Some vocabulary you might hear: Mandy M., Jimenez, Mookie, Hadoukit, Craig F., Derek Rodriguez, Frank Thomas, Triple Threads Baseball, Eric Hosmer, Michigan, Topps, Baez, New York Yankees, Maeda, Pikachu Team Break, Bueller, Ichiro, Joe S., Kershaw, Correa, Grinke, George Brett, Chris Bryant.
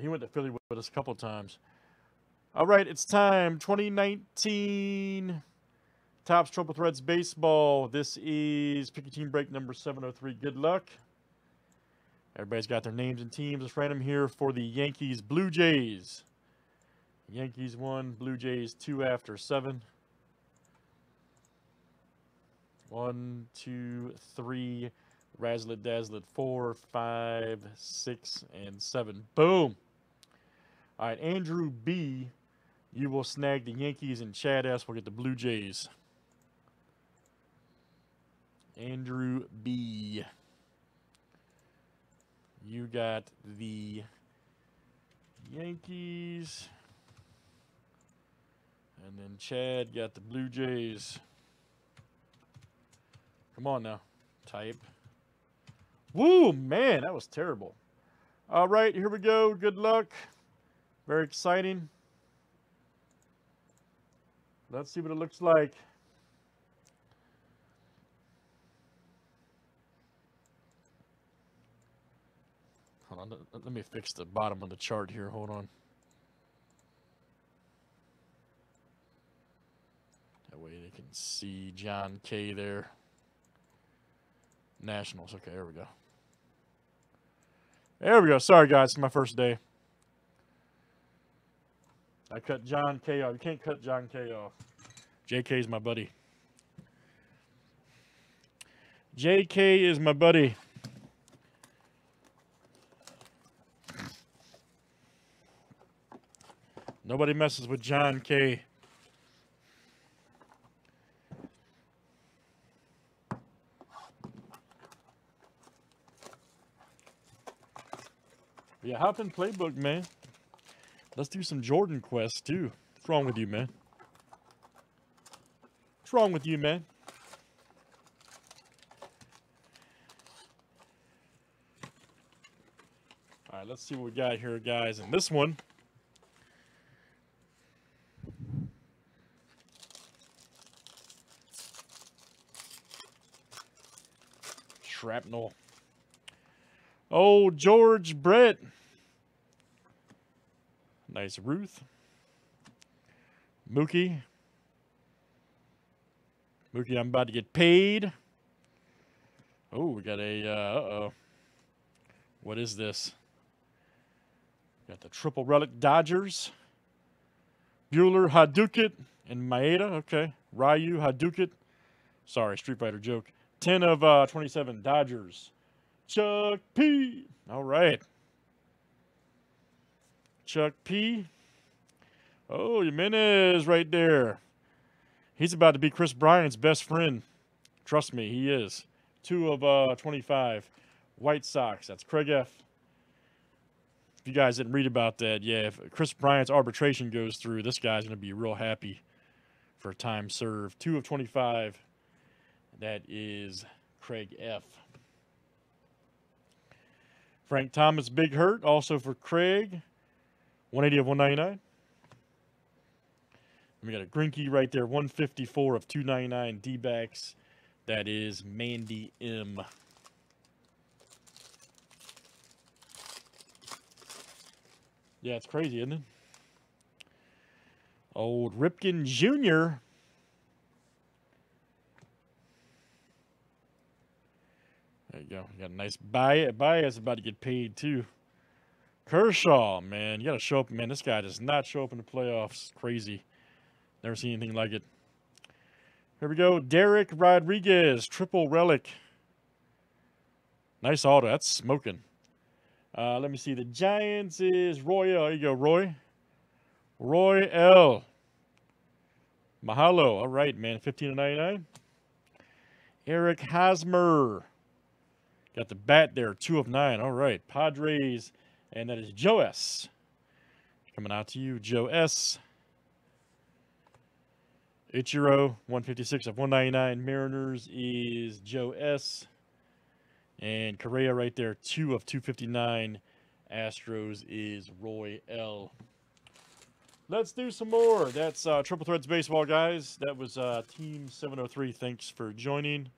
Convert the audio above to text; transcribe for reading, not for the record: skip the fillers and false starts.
He went to Philly with us a couple times. All right, it's time. 2019 Topps Triple Threads Baseball. This is Pikachu Team Break number 703. Good luck. Everybody's got their names and teams. It's random here for the Yankees, Blue Jays. Yankees 1, Blue Jays 2 after 7. 1, 2, 3, Razzle it, dazzle it, 4, 5, 6, and 7. Boom. All right, Andrew B., you will snag the Yankees, and Chad S. will get the Blue Jays. Andrew B., you got the Yankees, and then Chad got the Blue Jays. Come on now. Type. Woo, man, that was terrible. All right, here we go. Good luck. Very exciting. Let's see what it looks like. Hold on. Let me fix the bottom of the chart here. Hold on. That way they can see John K. there. Nationals. Okay, there we go. There we go. Sorry, guys. It's my first day. I cut John K. off. You can't cut John K. off. JK is my buddy. JK is my buddy. Nobody messes with John K. Yeah, hop in playbook, man. Let's do some Jordan quests, too. What's wrong with you, man? What's wrong with you, man? All right, let's see what we got here, guys. And this one. Shrapnel. Oh, George Brett. Nice Ruth. Mookie. Mookie, I'm about to get paid. Oh, we got a, uh-oh. What is this? Got the Triple Relic Dodgers. Bueller, Hadoukit, and Maeda. Okay. Ryu, Hadoukit. Sorry, Street Fighter joke. 10 of 27 Dodgers. Chuck P. All right. Chuck P. Oh, Jimenez right there. He's about to be Chris Bryant's best friend. Trust me, he is. 2 of 25. White Sox. That's Craig F. If you guys didn't read about that, yeah, if Chris Bryant's arbitration goes through, this guy's going to be real happy for time served. 2 of 25. That is Craig F. Frank Thomas, Big Hurt, also for Craig. 180 of 199. And we got a Grinke right there, 154 of 299 D-backs. That is Mandy M. Yeah, it's crazy, isn't it? Old Ripken Jr. There you go. You got a nice Baez. Baez is about to get paid, too. Kershaw, man, you got to show up. Man, this guy does not show up in the playoffs. Crazy. Never seen anything like it. Here we go. Derek Rodriguez, Triple Relic. Nice auto. That's smoking. Let me see. The Giants is Roy L. There you go, Roy. Roy L. Mahalo. All right, man. 15 to 99. Eric Hosmer. Got the bat there. 2 of 9. All right. Padres. And that is Joe S. Coming out to you, Joe S. Ichiro, 156 of 199. Mariners is Joe S. And Correa right there, 2 of 259. Astros is Roy L. Let's do some more. That's Triple Threads Baseball, guys. That was Team 703. Thanks for joining.